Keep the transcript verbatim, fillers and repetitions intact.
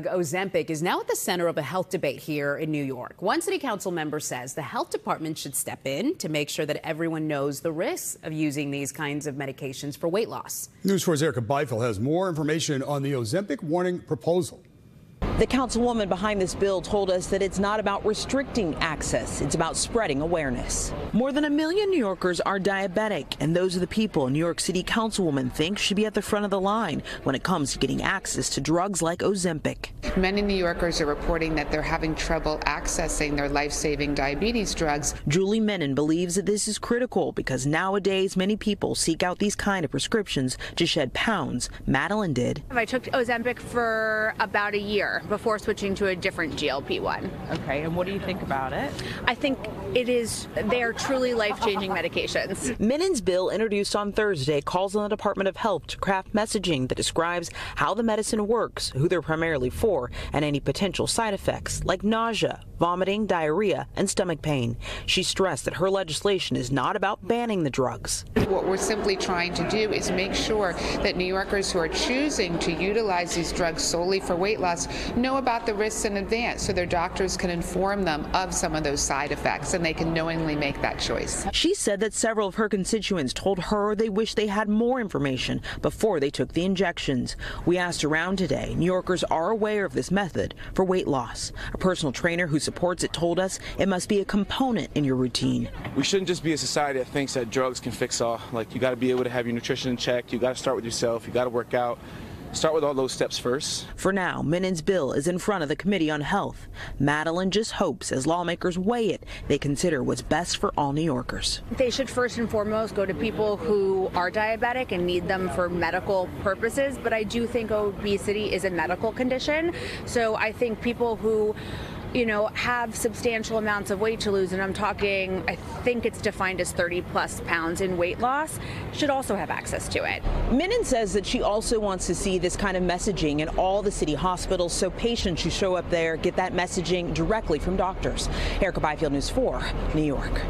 Ozempic is now at the center of a health debate here in New York. One city council member says the health department should step in to make sure that everyone knows the risks of using these kinds of medications for weight loss. News four's Erica Byfield has more information on the Ozempic warning proposal. The councilwoman behind this bill told us that it's not about restricting access, it's about spreading awareness. More than a million New Yorkers are diabetic, and those are the people New York City councilwoman thinks should be at the front of the line when it comes to getting access to drugs like Ozempic. Many New Yorkers are reporting that they're having trouble accessing their life-saving diabetes drugs. Julie Menin believes that this is critical because nowadays many people seek out these kind of prescriptions to shed pounds. Madeline did. I took Ozempic for about a year before switching to a different G L P one. Okay, and what do you think about it? I think it is, they are truly life-changing medications. Menin's bill, introduced on Thursday, calls on the Department of Health to craft messaging that describes how the medicine works, who they're primarily for, and any potential side effects like nausea, vomiting, diarrhea, and stomach pain. She stressed that her legislation is not about banning the drugs. What we're simply trying to do is make sure that New Yorkers who are choosing to utilize these drugs solely for weight loss know about the risks in advance so their doctors can inform them of some of those side effects and they can knowingly make that choice. She said that several of her constituents told her they wish they had more information before they took the injections. We asked around today. New Yorkers are aware of this method for weight loss. A personal trainer who supports it told us it must be a component in your routine. We shouldn't just be a society that thinks that drugs can fix all. Like, you got to be able to have your nutrition in check. You got to start with yourself. You got to work out. Start with all those steps first. For now, Menin's bill is in front of the Committee on Health. Madeline just hopes as lawmakers weigh it, they consider what's best for all New Yorkers. They should first and foremost go to people who are diabetic and need them for medical purposes, but I do think obesity is a medical condition. So I think people who, you know, have substantial amounts of weight to lose, and I'm talking, I think it's defined as thirty plus pounds in weight loss, should also have access to it. Menin says that she also wants to see this kind of messaging in all the city hospitals so patients who show up there get that messaging directly from doctors. Erica Byfield, News four, New York.